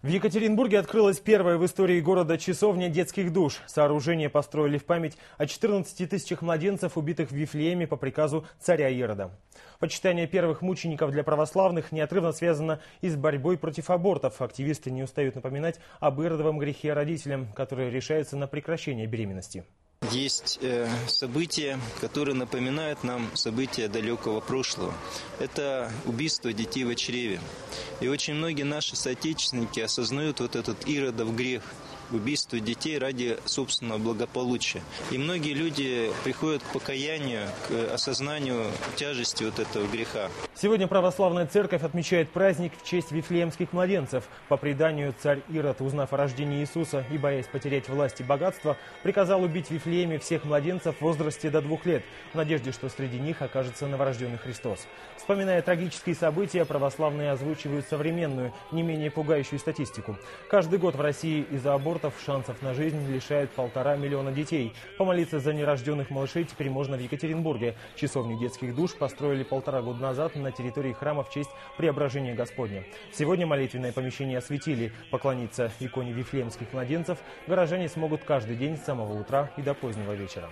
В Екатеринбурге открылась первая в истории города часовня детских душ. Сооружение построили в память о 14 тысячах младенцев, убитых в Вифлееме по приказу царя Ирода. Почитание первых мучеников для православных неотрывно связано и с борьбой против абортов. Активисты не устают напоминать об иродовом грехе родителям, которые решаются на прекращение беременности. Есть события, которые напоминают нам события далекого прошлого. Это убийство детей в чреве. И очень многие наши соотечественники осознают вот этот иродов грех. Убийство детей ради собственного благополучия. И многие люди приходят к покаянию, к осознанию тяжести вот этого греха. Сегодня православная церковь отмечает праздник в честь вифлеемских младенцев. По преданию, царь Ирод, узнав о рождении Иисуса и боясь потерять власть и богатство, приказал убить в Вифлееме всех младенцев в возрасте до 2 лет, в надежде, что среди них окажется новорожденный Христос. Вспоминая трагические события, православные озвучивают современную, не менее пугающую статистику. Каждый год в России из-за абортов шансов на жизнь лишают 1,5 миллиона детей. Помолиться за нерожденных малышей теперь можно в Екатеринбурге. Часовню детских душ построили 1,5 года назад на территории храма в честь Преображения Господня. Сегодня молитвенное помещение осветили. Поклониться иконе вифлеемских младенцев горожане смогут каждый день с самого утра и до позднего вечера.